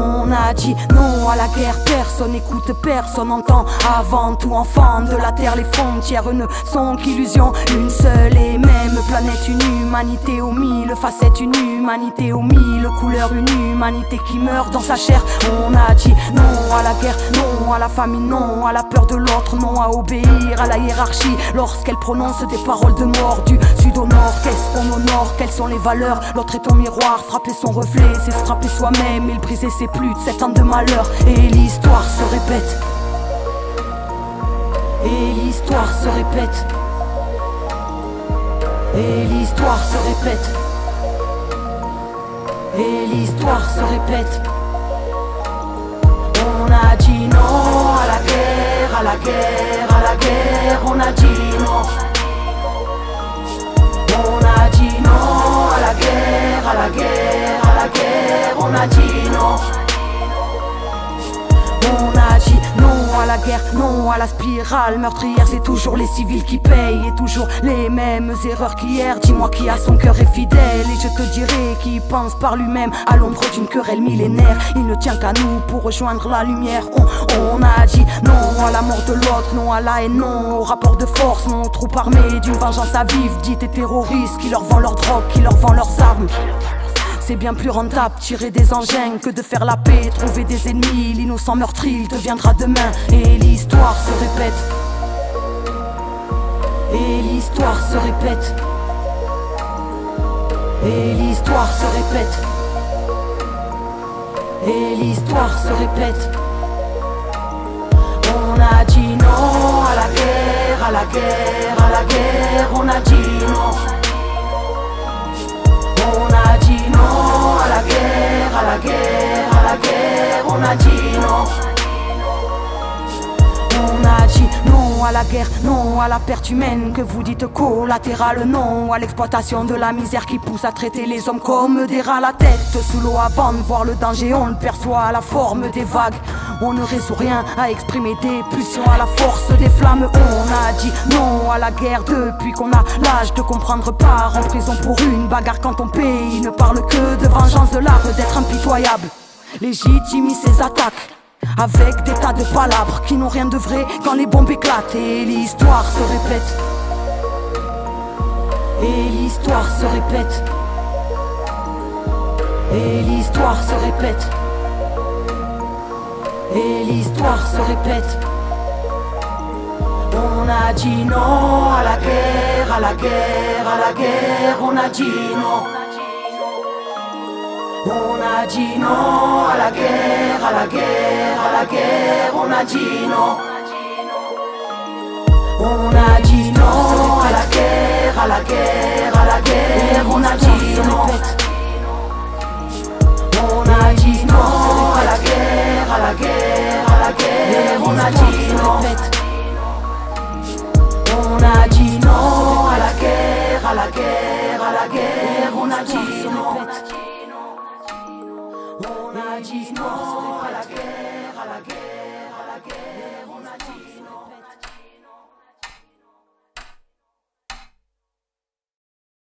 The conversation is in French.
On a dit non à la guerre, personne écoute, personne entend. Avant tout enfant de la terre, les frontières ne sont qu'illusions. Une seule et même planète, une humanité aux mille facettes, une humanité aux mille couleurs, une humanité qui meurt dans sa chair. On a dit non à la guerre, non à la famine, non à la peur de l'autre, non à obéir à la hiérarchie lorsqu'elle prononce des paroles de mort. Du sud au nord, qu'est-ce qu'on honore, quelles sont les valeurs? L'autre est ton miroir, frapper son reflet, c'est se frapper soi-même et le briser, c'est plus de 7 ans de malheur. Et l'histoire se répète, et l'histoire se répète, et l'histoire se répète, et l'histoire se répète. On a dit non à la guerre, à la guerre, à la guerre, on a dit non. On a dit non à la guerre, à la guerre, à la guerre, on a dit non. Non à la guerre, non à la spirale meurtrière, c'est toujours les civils qui payent et toujours les mêmes erreurs qu'hier. Dis-moi qui à son cœur est fidèle et je te dirai qui pense par lui-même à l'ombre d'une querelle millénaire. Il ne tient qu'à nous pour rejoindre la lumière. On a dit non à la mort de l'autre, non à la haine, non au rapport de force, non aux troupes armées d'une vengeance à vivre, dites et terroristes qui leur vendent leur drogue, qui leur vendent leurs armes. C'est bien plus rentable tirer des engins que de faire la paix, trouver des ennemis. L'innocent meurtri, il deviendra demain. Et l'histoire se répète, et l'histoire se répète, et l'histoire se répète, et l'histoire se répète. On a dit non à la guerre, à la guerre, à la guerre, on a dit non. À la guerre, à la guerre, on a dit non. On a dit non à la guerre, non à la perte humaine que vous dites collatérale, non à l'exploitation de la misère qui pousse à traiter les hommes comme des rats. La tête sous l'eau avant de voir le danger, on le perçoit à la forme des vagues. On ne résout rien à exprimer des pulsions à la force des flammes. On a dit non à la guerre depuis qu'on a l'âge de comprendre. Part en prison pour une bagarre quand ton pays ne parle que de vengeance, de l'art d'être impitoyable. Légitimer ses attaques avec des tas de palabres qui n'ont rien de vrai quand les bombes éclatent. Et l'histoire se répète, et l'histoire se répète, et l'histoire se répète, et l'histoire se répète. On a dit non à la guerre, à la guerre, à la guerre, on a dit non. On a dit non à la guerre, à la guerre, à la guerre, on a dit non. On a dit non à la guerre, à la guerre, à la guerre, on a dit non. On a dit non à la guerre, à la guerre, à la guerre, on a dit non.